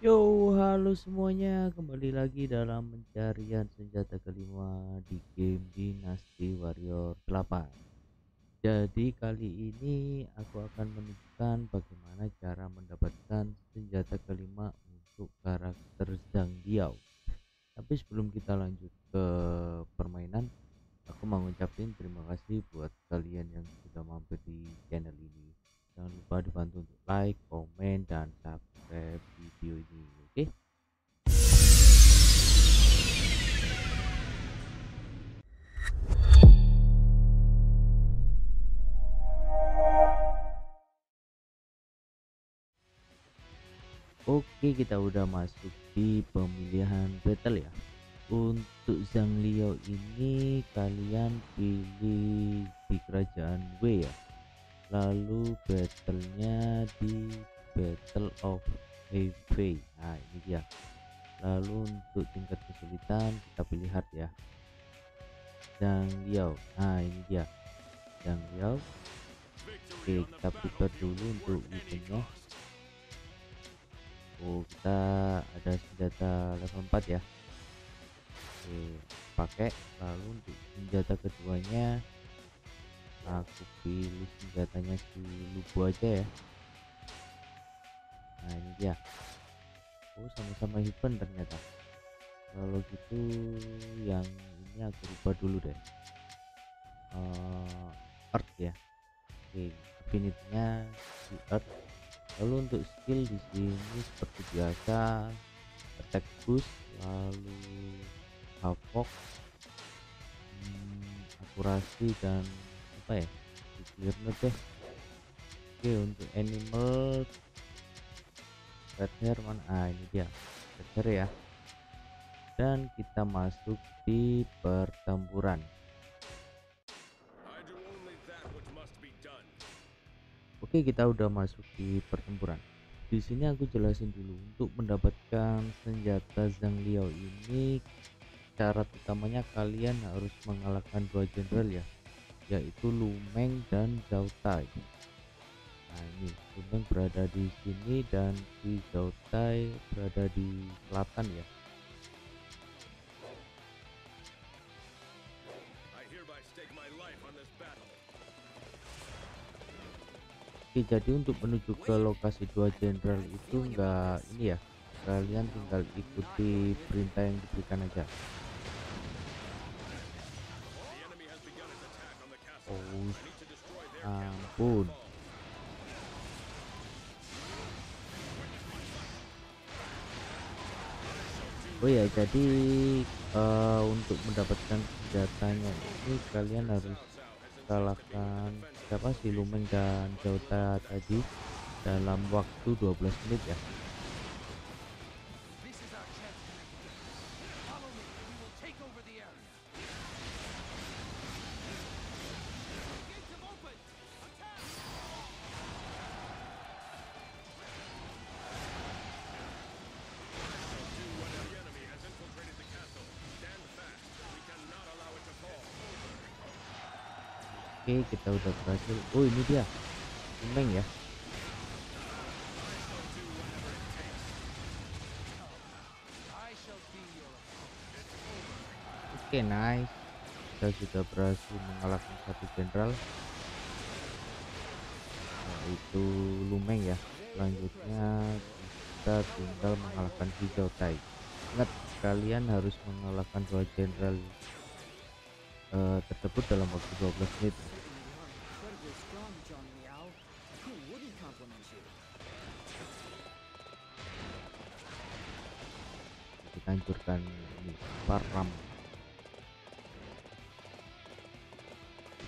Yo, halo semuanya, kembali lagi dalam pencarian senjata kelima di game Dynasty Warriors 8. Jadi kali ini aku akan menunjukkan bagaimana cara mendapatkan senjata kelima untuk karakter Zhang Liao. Tapi sebelum kita lanjut ke permainan, aku mau ngucapin terima kasih buat kalian yang sudah mampir di channel ini. Jangan lupa dibantu untuk like, komen, dan subscribe video ini, oke? Oke, kita udah masuk di pemilihan battle ya. Untuk Zhang Liao ini kalian pilih di kerajaan Wei ya. Lalu battlenya di Battle of Hefei, nah ini dia. Lalu untuk tingkat kesulitan kita pilih hard ya, Zhang Liao, nah ini dia Zhang Liao. Oke, kita prepare dulu untuk itemnya. Oh, kita ada senjata level 4 ya. Oke, pakai. Lalu untuk senjata keduanya aku pilih senjatanya si Lu Bu aja ya. Nah ini dia. Oh, sama-sama event ternyata. Kalau gitu yang ini aku rubah dulu deh. Earth ya. Oke, finitnya di Earth. Lalu untuk skill di sini seperti biasa attack boost, lalu havoc, akurasi, dan ya clearnya deh. Oke, untuk animal red hair mana, ah ini dia red hair ya. Dan kita masuk di pertempuran. Oke, kita udah masuk di pertempuran. Di sini aku jelasin dulu untuk mendapatkan senjata Zhang Liao ini syarat utamanya kalian harus mengalahkan dua jenderal ya, yaitu Lu Meng dan Zhou Tai. Nah ini Lu Meng berada di sini dan si Zhou Tai berada di selatan ya. Oke, jadi untuk menuju ke lokasi dua jenderal itu enggak ini ya, kalian tinggal ikuti perintah yang diberikan aja. Oh, ampun. Oh ya, jadi untuk mendapatkan senjatanya ini kalian harus kalahkan siapa sih, Lu Meng dan Zhou Tai tadi dalam waktu 12 menit ya. Oke, kita udah berhasil. Oh ini dia Lu Meng ya. Oke, nice. Kita sudah berhasil mengalahkan satu jenderal, yaitu Lu Meng ya. Selanjutnya kita tinggal mengalahkan si Zhou Tai. Ingat, kalian harus mengalahkan dua jenderal tersebut dalam waktu 12 menit. Kita hancurkan ini param.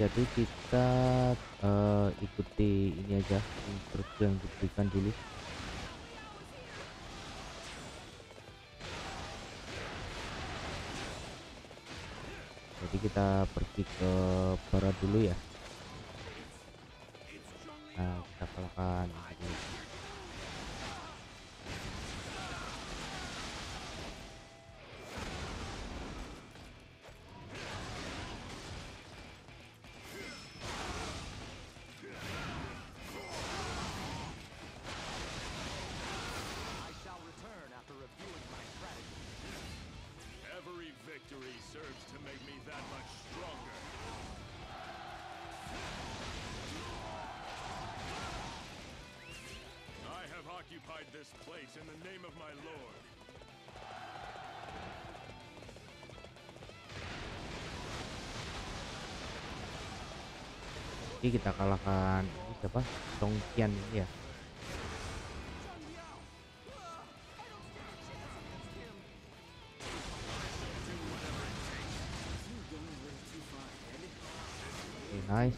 Jadi kita ikuti ini aja instruksi yang diberikan dulu. Jadi kita pergi ke barat dulu ya. Nah, kita kalahkan. this place in the name of my lord. Jadi kita kalahkan ini siapa? Zhang Liao ini ya. Okay, nice.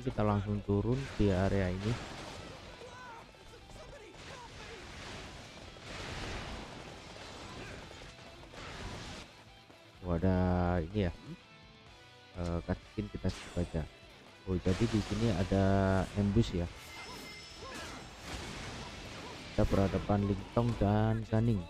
Kita langsung turun di area ini. Oh, ada ini ya. Kasih kita baca. Oh, jadi di sini ada ambush ya. Kita berhadapan Ling Tong dan Gan Ning.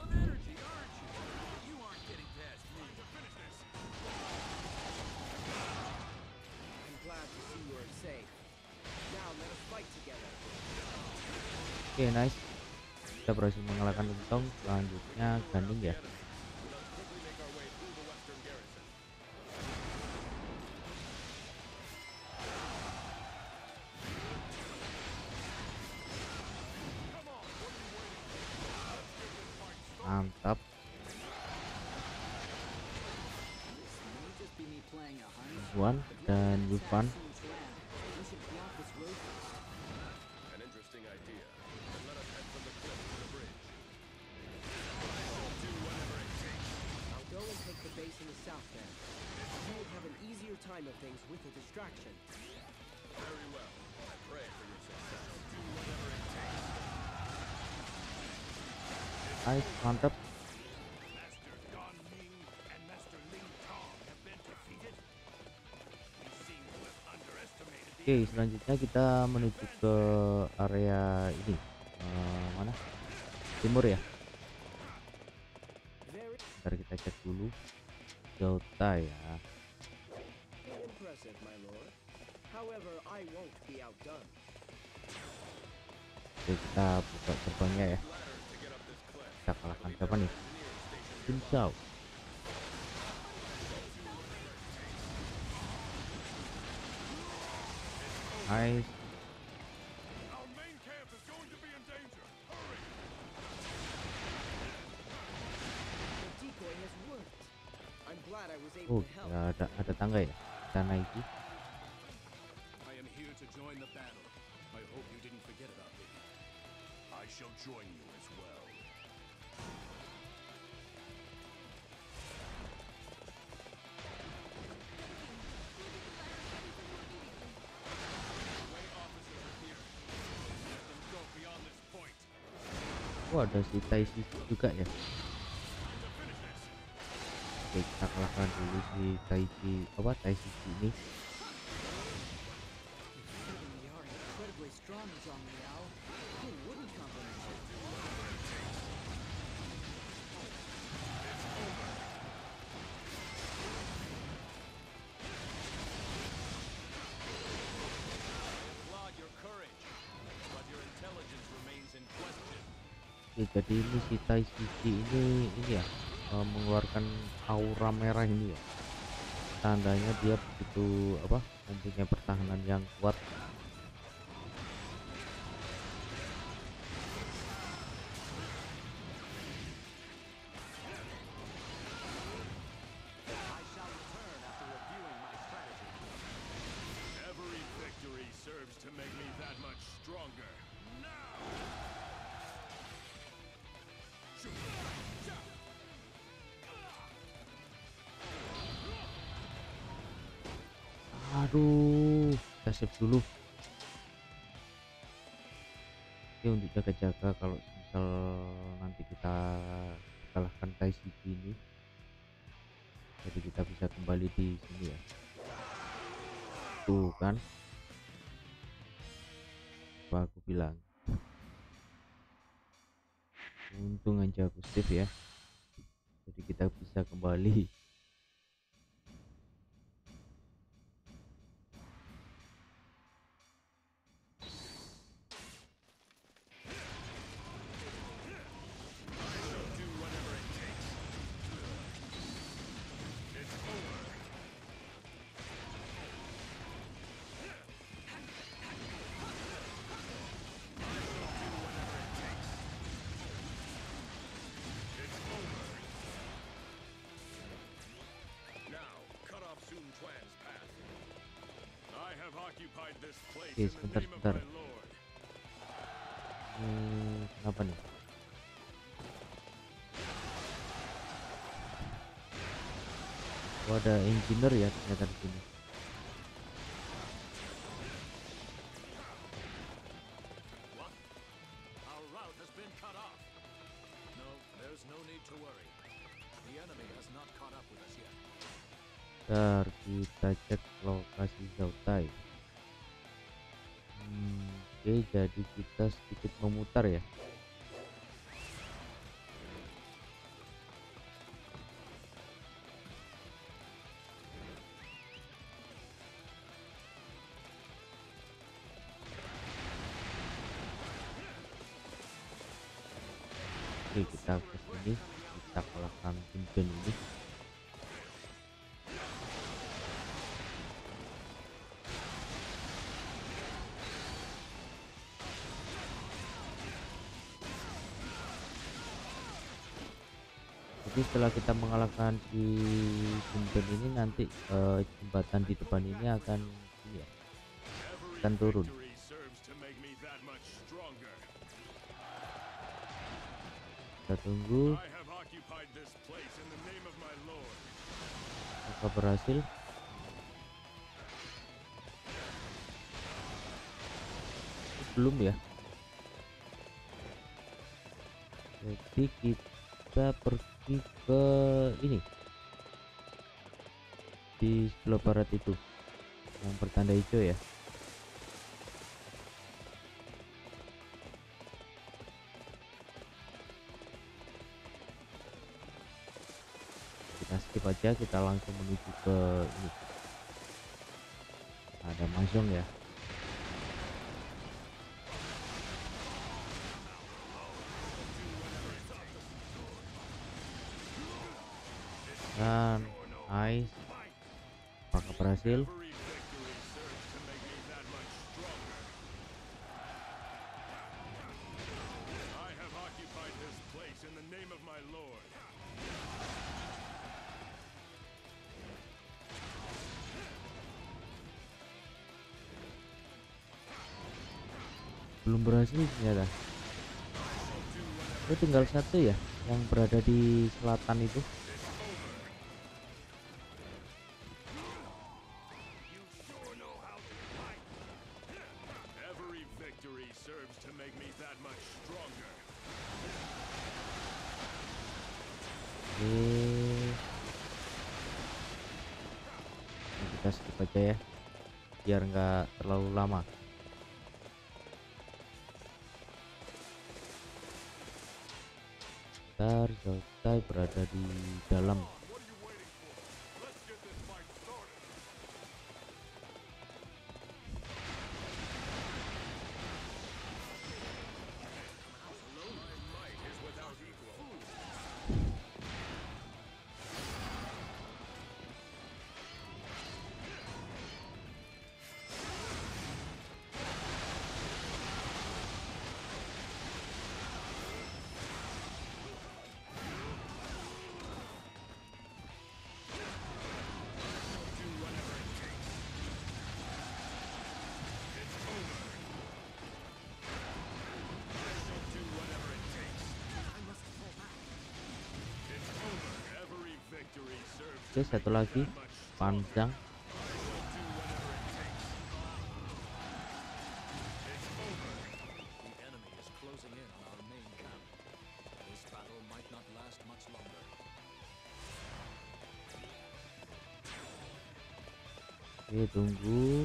Oke, nice. Kita berhasil mengalahkan Ling Tong. Selanjutnya Gan Ning ya. Mantap. Yuan dan Yufan. Nice, mantap. Oke, selanjutnya kita menuju ke area ini. Mana? Timur ya. Ntar kita cek dulu. Zhou Tai ya. Oke, kita buka terbangnya ya. Kita kalahkan siapa nih? Cincau. Nice. Oh, ada tangga ya. Kita naiki. Oh, ada si Taishi juga ya. Oke, kita kalahkan dulu si Taishi. Apa Taishi ini? Jadi ini si Taishi ini ya, mengeluarkan aura merah ini ya, tandanya dia begitu apa, mempunyai pertahanan yang kuat. Aduh, kita save dulu. Oke, untuk jaga-jaga kalau misal nanti kita kalahkan Taishi ini, jadi kita bisa kembali di sini ya. Tuh kan, apa aku bilang, untung aja aku save ya, jadi kita bisa kembali. Oke, sebentar. Kenapa nih? Oh, ada engineer ya ternyata di sini. Bentar, kita cek lokasi Zhou Tai. Oke, jadi kita sedikit memutar ya. Oke, kita ke sini, kita kalahkan pimpin ini. Jadi setelah kita mengalahkan si pimpin ini, nanti jembatan di depan ini akan ya, akan turun. Kita tunggu. Apakah berhasil? Belum ya. Jadi kita pergi ke ini di sebelah barat itu yang bertanda hijau ya. Skip aja, kita langsung menuju ke ini. Ada Mahjong ya. Dan nice. Apakah berhasil? Belum berhasil ternyata. Itu tinggal satu ya yang berada di selatan itu. Nah, kita skip aja ya biar nggak terlalu lama. Zhou Tai berada di dalam. Oke, satu lagi panjang. Oke, tunggu.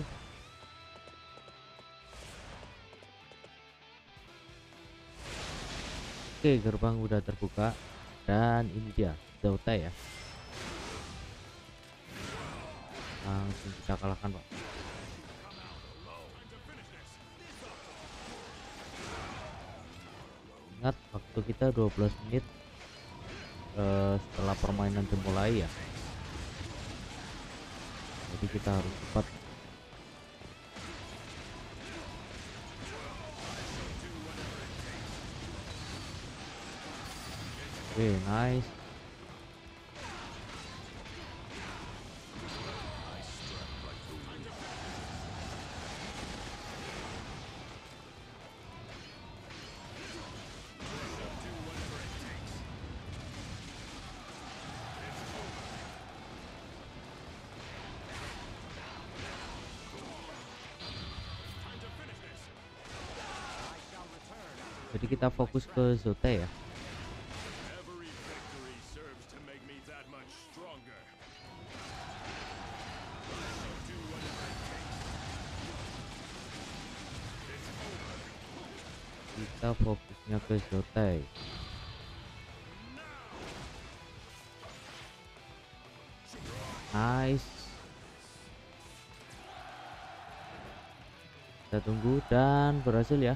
Oke, gerbang udah terbuka dan ini dia Zhou Tai ya. Langsung kita kalahkan, Pak. Ingat waktu kita 12 menit setelah permainan dimulai ya. Jadi kita harus cepat. Oke, nice. Jadi kita fokus ke Zhou Tai ya. Kita fokusnya ke Zhou Tai. Nice. Kita tunggu dan berhasil ya.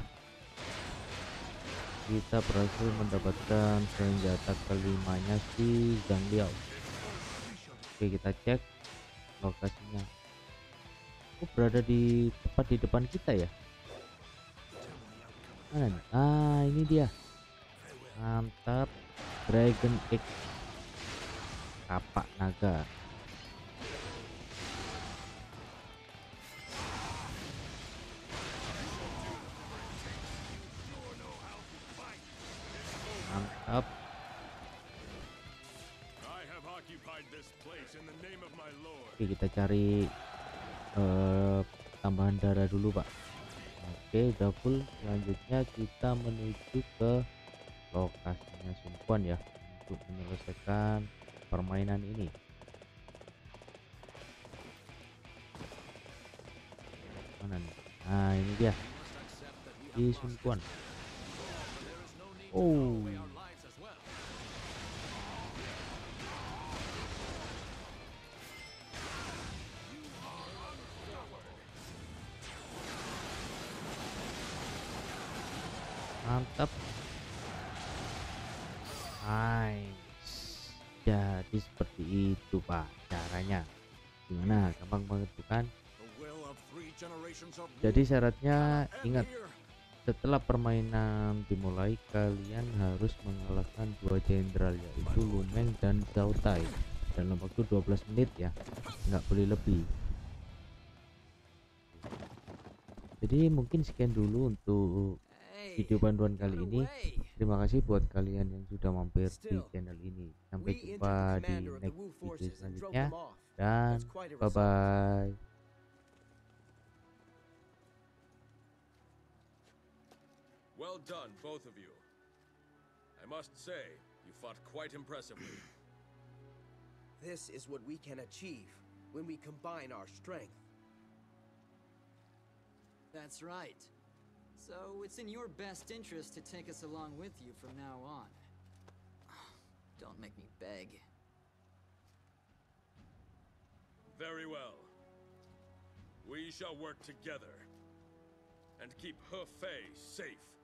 Kita berhasil mendapatkan senjata kelimanya si Zhang Liao. Oke, kita cek lokasinya. Aku berada di tepat di depan kita ya. Mana nih? Ah, ini dia. Mantap, Dragon X, kapak naga. Mantap. Oke, kita cari tambahan darah dulu, Pak. Oke, udah full. Selanjutnya kita menuju ke lokasinya Sun Quan ya, untuk menyelesaikan permainan ini. Mana nih? Nah, ini dia di Sun Quan. Oh, mantap. Nice. Jadi seperti itu Pak caranya. Gimana, gampang banget bukan? Jadi syaratnya, ingat, setelah permainan dimulai kalian harus mengalahkan dua jenderal yaitu Lu Meng dan Zhou Tai dalam waktu 12 menit ya, nggak boleh lebih. Jadi mungkin sekian dulu untuk video bantuan kali ini. Terima kasih buat kalian yang sudah mampir di channel ini. Sampai jumpa di next video selanjutnya dan bye bye. Well done, both of you. I must say, you fought quite impressively. This is what we can achieve when we combine our strength. That's right. So, it's in your best interest to take us along with you from now on. Don't make me beg. Very well. We shall work together and keep Hefei safe.